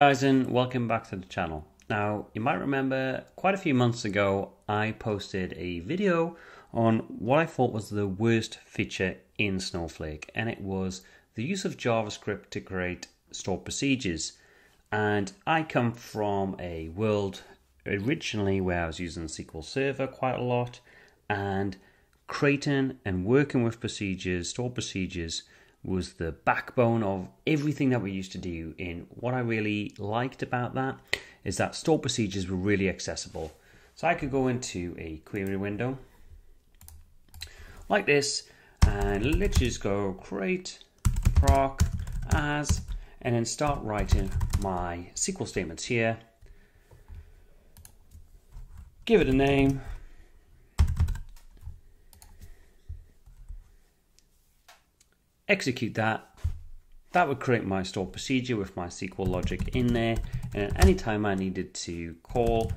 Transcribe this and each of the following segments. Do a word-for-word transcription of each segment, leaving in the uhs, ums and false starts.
Guys, and welcome back to the channel. Now, you might remember quite a few months ago I posted a video on what I thought was the worst feature in Snowflake, and it was the use of JavaScript to create stored procedures. And I come from a world originally where I was using S Q L Server quite a lot, and creating and working with procedures, stored procedures, was the backbone of everything that we used to do. In what I really liked about that is that stored procedures were really accessible. So I could go into a query window like this and let's just go create proc as, and then start writing my S Q L statements here. Give it a name. Execute that. That would create my stored procedure with my S Q L logic in there. And anytime I needed to call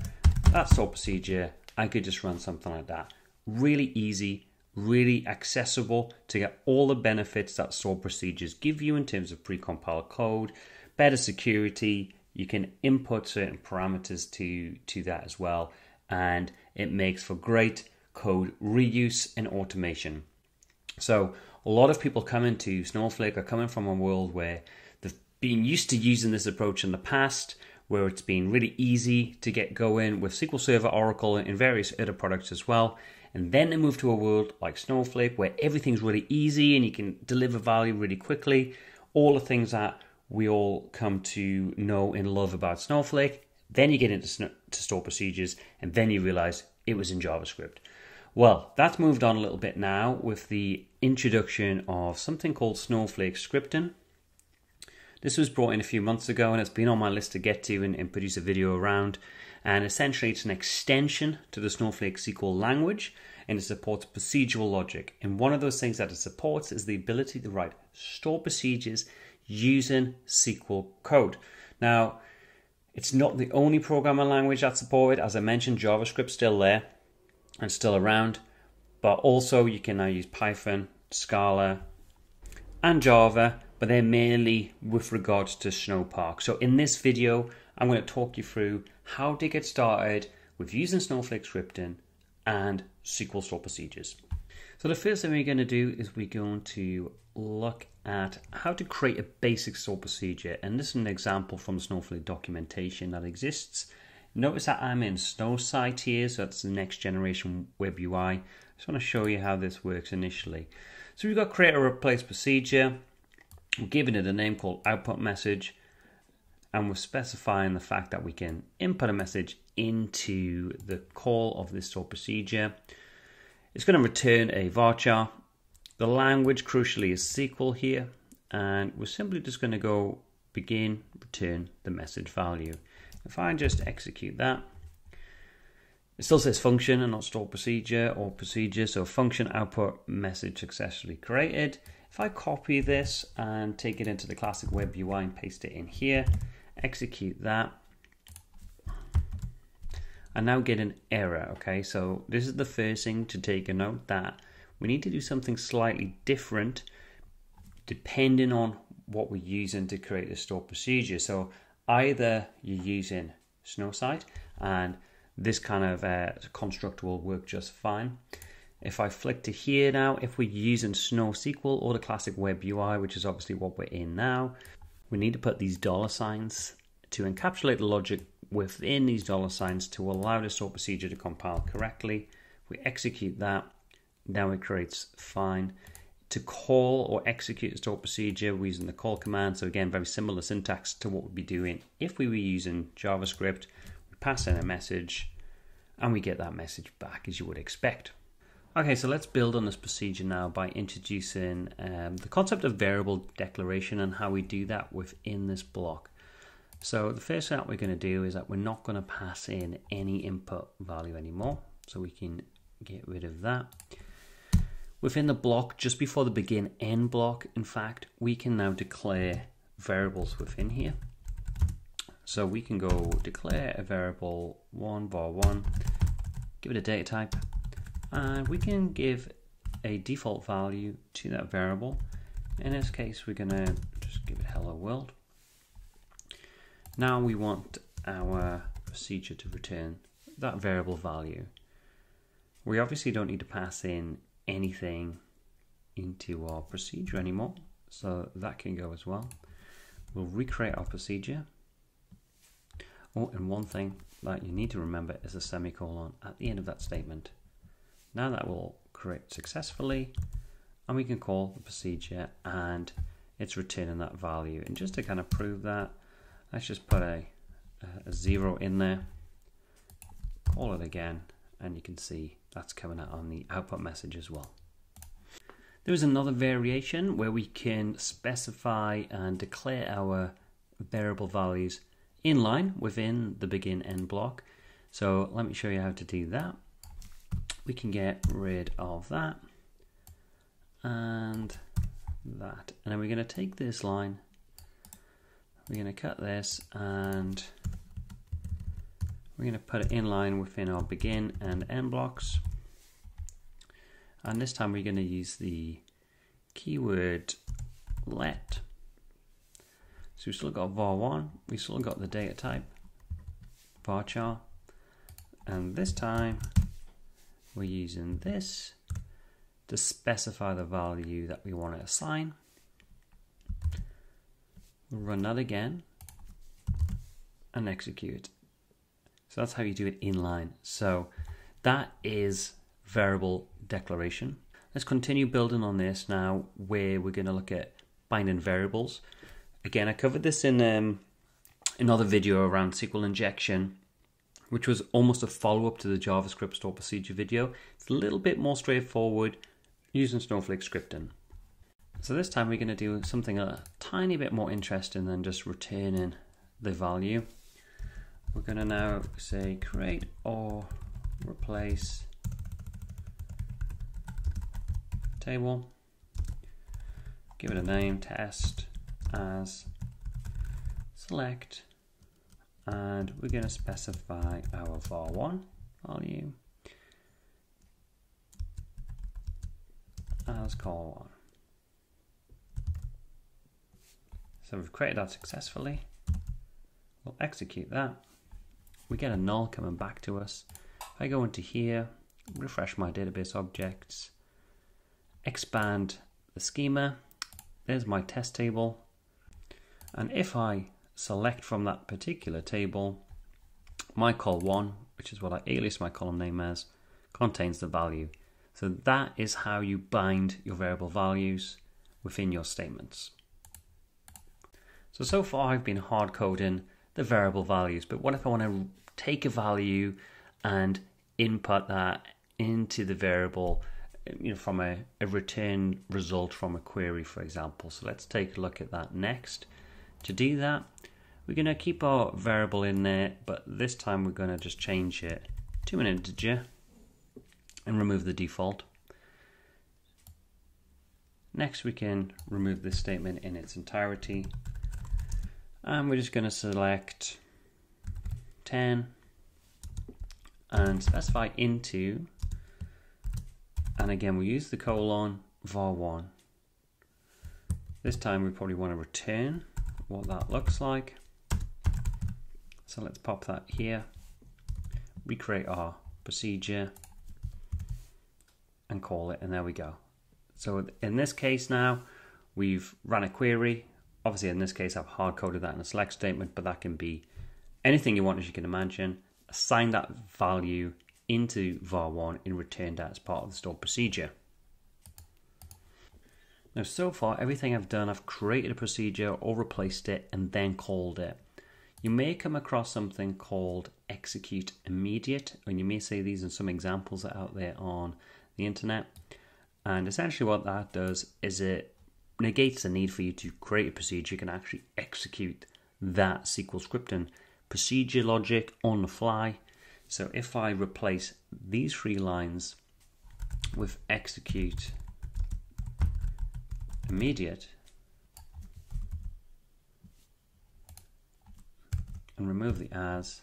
that stored procedure, I could just run something like that. Really easy, really accessible to get all the benefits that stored procedures give you in terms of pre-compiled code, better security. You can input certain parameters to, to that as well. And it makes for great code reuse and automation. So a lot of people coming to Snowflake are coming from a world where they've been used to using this approach in the past, where it's been really easy to get going with S Q L Server, Oracle, and various other products as well. And then they move to a world like Snowflake where everything's really easy and you can deliver value really quickly. All the things that we all come to know and love about Snowflake. Then you get into to store procedures and then you realize it was in JavaScript. Well, that's moved on a little bit now with the introduction of something called Snowflake Scripting. This was brought in a few months ago and it's been on my list to get to and, and produce a video around. And essentially it's an extension to the Snowflake S Q L language and it supports procedural logic. And one of those things that it supports is the ability to write stored procedures using S Q L code. Now, it's not the only programming language that's supported. As I mentioned, JavaScript's still there and still around, but also you can now use Python, Scala, and Java, but they're mainly with regards to Snowpark. So in this video, I'm going to talk you through how to get started with using Snowflake Scripting and S Q L stored procedures. So the first thing we're going to do is we're going to look at how to create a basic stored procedure. And this is an example from Snowflake documentation that exists. Notice that I'm in Snowsight here, so that's the next generation web U I. I just want to show you how this works initially. So we've got create or replace procedure. We're giving it a name called output message, and we're specifying the fact that we can input a message into the call of this stored procedure. It's going to return a varchar. The language crucially is S Q L here, and we're simply just going to go begin, return the message value. If I just execute that, it still says function and not stored procedure or procedure. So function output message successfully created. If I copy this and take it into the classic web U I and paste it in here, execute that, I now get an error. Okay, so this is the first thing to take a note that we need to do something slightly different depending on what we're using to create the stored procedure. So either you're using Snowsight and this kind of uh, construct will work just fine. If I flick to here now, if we're using SnowSQL or the classic web U I, which is obviously what we're in now, we need to put these dollar signs to encapsulate the logic within these dollar signs to allow the stored procedure to compile correctly. We execute that, now it creates fine. To call or execute a stored procedure, we're using the call command. So again, very similar syntax to what we'd be doing if we were using JavaScript. We pass in a message and we get that message back as you would expect. Okay, so let's build on this procedure now by introducing um, the concept of variable declaration and how we do that within this block. So the first thing that we're gonna do is that we're not gonna pass in any input value anymore. So we can get rid of that. Within the block, just before the begin end block, in fact, we can now declare variables within here. So we can go declare a variable one var one, give it a data type, and we can give a default value to that variable. In this case, we're gonna just give it hello world. Now we want our procedure to return that variable value. We obviously don't need to pass in anything into our procedure anymore, so that can go as well. We'll recreate our procedure. Oh, and one thing that you need to remember is a semicolon at the end of that statement. Now that will correct successfully, and we can call the procedure, and it's returning that value. And just to kind of prove that, let's just put a, a zero in there, call it again, and you can see that's coming out on the output message as well. There is another variation where we can specify and declare our variable values in line within the begin end block. So let me show you how to do that. We can get rid of that and that. And then we're going to take this line, we're going to cut this, and we're going to put it in line within our begin and end blocks. And this time we're going to use the keyword let. So we've still got var one, we've still got the data type, varchar, and this time we're using this to specify the value that we want to assign. We'll run that again and execute. So that's how you do it inline. So that is variable declaration. Let's continue building on this now, where we're going to look at binding variables. Again, I covered this in um, another video around S Q L injection, which was almost a follow-up to the JavaScript store procedure video. It's a little bit more straightforward using Snowflake scripting. So this time we're going to do something a tiny bit more interesting than just returning the value. We're going to now say create or replace table, give it a name, test as select, and we're going to specify our var one value as col one. So we've created that successfully. We'll execute that. We get a null coming back to us. If I go into here, refresh my database objects, expand the schema, there's my test table, and if I select from that particular table, my col one, which is what I alias my column name as, contains the value. So that is how you bind your variable values within your statements. So, so far I've been hard coding the variable values, but what if I want to take a value and input that into the variable, you know, from a, a return result from a query, for example. So let's take a look at that next. To do that, we're going to keep our variable in there, but this time we're going to just change it to an integer and remove the default. Next, we can remove this statement in its entirety, and we're just going to select ten and specify into, and again, we use the colon var one. This time we probably want to return what that looks like. So let's pop that here, recreate our procedure and call it, and there we go. So in this case now, we've run a query. Obviously in this case, I've hard coded that in a select statement, but that can be anything you want, as you can imagine. Assign that value into var one and return that as part of the stored procedure. Now, so far, everything I've done, I've created a procedure or replaced it and then called it. You may come across something called execute immediate, and you may see these in some examples that are out there on the internet. And essentially what that does is it negates the need for you to create a procedure. You can actually execute that S Q L scripting procedure logic on the fly. So if I replace these three lines with execute immediate and remove the as,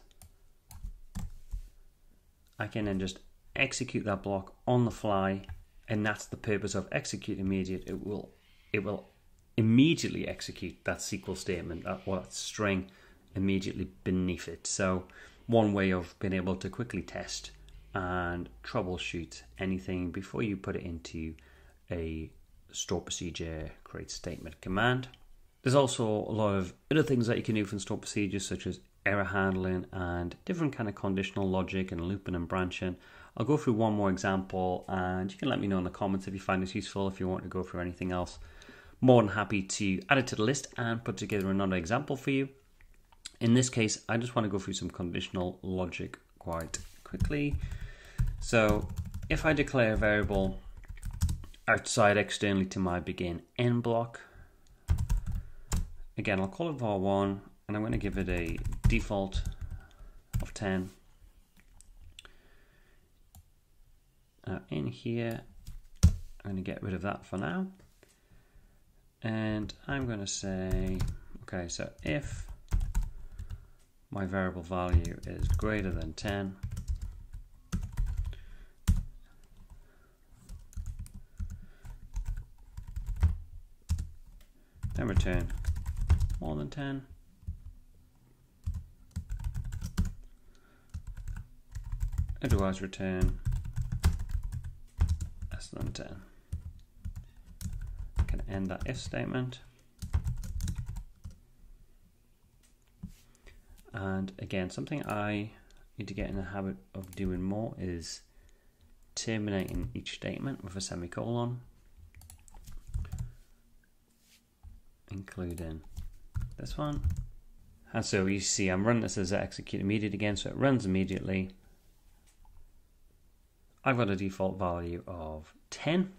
I can then just execute that block on the fly, and that's the purpose of execute immediate. It will, it will immediately execute that S Q L statement, that, or that string immediately beneath it. So one way of being able to quickly test and troubleshoot anything before you put it into a store procedure, create statement command. There's also a lot of other things that you can do from store procedures, such as error handling and different kind of conditional logic and looping and branching. I'll go through one more example and you can let me know in the comments if you find this useful. If you want to go through anything else, more than happy to add it to the list and put together another example for you. In this case, I just want to go through some conditional logic quite quickly. So if I declare a variable outside externally to my begin end block, again, I'll call it var one and I'm going to give it a default of ten. Now in here, I'm going to get rid of that for now. And I'm going to say, okay, so if my variable value is greater than ten, then return more than ten. Otherwise return less than ten. I can end that if statement. And again, something I need to get in the habit of doing more is terminating each statement with a semicolon, including this one. And so you see I'm running this as execute immediate again, so it runs immediately. I've got a default value of ten.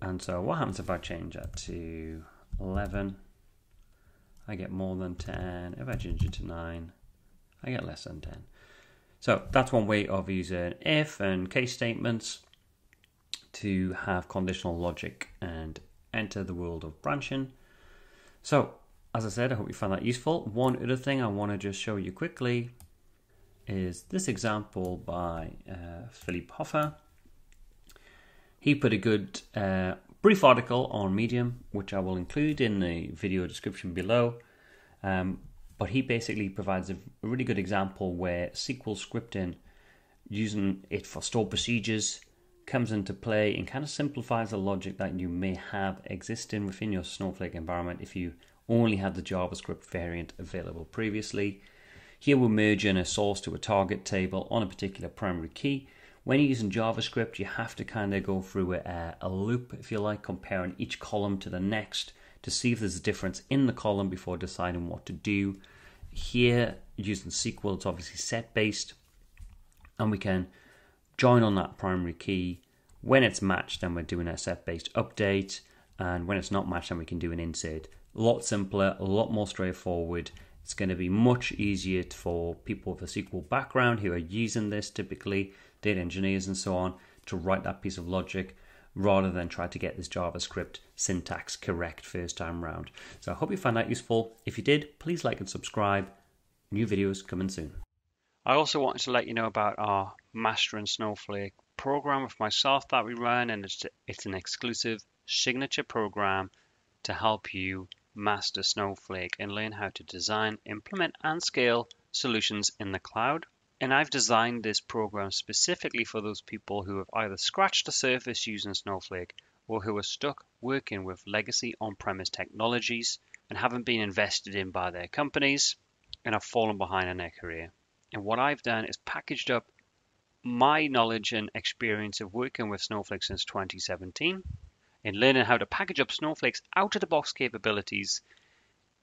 And so what happens if I change that to eleven? I get more than ten. If I change it to nine, I get less than ten. So that's one way of using if and case statements to have conditional logic and enter the world of branching. So as I said, I hope you found that useful. One other thing I want to just show you quickly is this example by uh, Felipe Hotta. He put a good uh, brief article on Medium, which I will include in the video description below. Um, but he basically provides a really good example where S Q L scripting, using it for stored procedures, comes into play and kind of simplifies the logic that you may have existing within your Snowflake environment if you only had the JavaScript variant available previously. Here we're merging a source to a target table on a particular primary key. When you're using JavaScript, you have to kind of go through a, a loop, if you like, comparing each column to the next to see if there's a difference in the column before deciding what to do. Here, using S Q L, it's obviously set-based, and we can join on that primary key. When it's matched, then we're doing a set-based update, and when it's not matched, then we can do an insert. A lot simpler, a lot more straightforward. It's going to be much easier for people with a S Q L background who are using this, typically data engineers and so on, to write that piece of logic rather than try to get this JavaScript syntax correct first time round. So I hope you found that useful. If you did, please like and subscribe. New videos coming soon. I also wanted to let you know about our Mastering Snowflake program with myself that we run, and it's, it's an exclusive signature program to help you master Snowflake and learn how to design, implement, and scale solutions in the cloud. And I've designed this program specifically for those people who have either scratched the surface using Snowflake or who are stuck working with legacy on-premise technologies and haven't been invested in by their companies and have fallen behind in their career. And what I've done is packaged up my knowledge and experience of working with Snowflake since twenty seventeen and learning how to package up Snowflake's out-of-the-box capabilities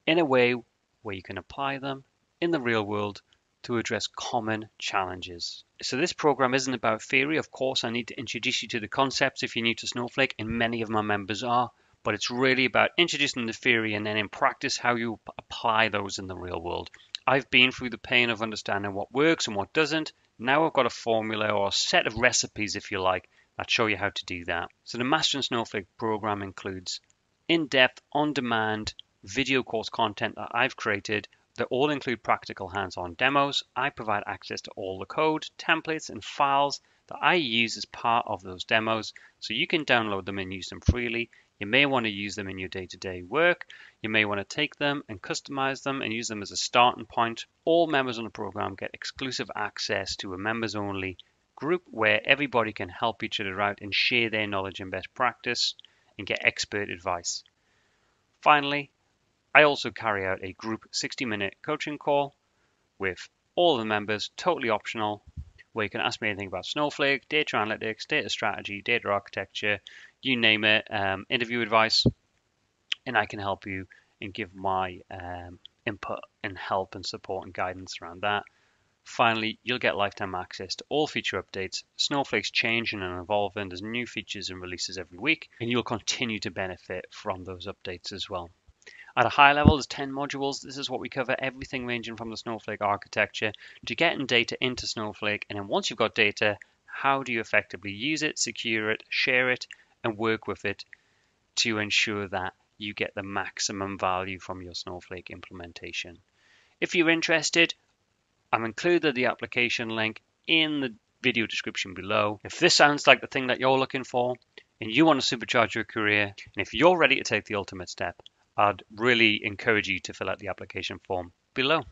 in a way where you can apply them in the real world to address common challenges. So this program isn't about theory. Of course, I need to introduce you to the concepts if you're new to Snowflake, and many of my members are, but it's really about introducing the theory and then in practice how you apply those in the real world. I've been through the pain of understanding what works and what doesn't. Now I've got a formula or a set of recipes, if you like, that show you how to do that. So the Mastering Snowflake program includes in-depth, on-demand video course content that I've created. They all include practical hands-on demos. I provide access to all the code, templates, and files that I use as part of those demos, so you can download them and use them freely. You may want to use them in your day-to-day work. You may want to take them and customize them and use them as a starting point. All members on the program get exclusive access to a members-only group where everybody can help each other out and share their knowledge and best practice and get expert advice. Finally, I also carry out a group sixty minute coaching call with all the members, totally optional, where you can ask me anything about Snowflake, data analytics, data strategy, data architecture, you name it, um, interview advice, and I can help you and give my um, input and help and support and guidance around that. Finally, you'll get lifetime access to all feature updates. Snowflake's changing and evolving. There's new features and releases every week, and you'll continue to benefit from those updates as well. At a high level, there's ten modules. This is what we cover, everything ranging from the Snowflake architecture to getting data into Snowflake. And then once you've got data, how do you effectively use it, secure it, share it, and work with it to ensure that you get the maximum value from your Snowflake implementation? If you're interested, I've included the application link in the video description below. If this sounds like the thing that you're looking for and you want to supercharge your career, and if you're ready to take the ultimate step, I'd really encourage you to fill out the application form below.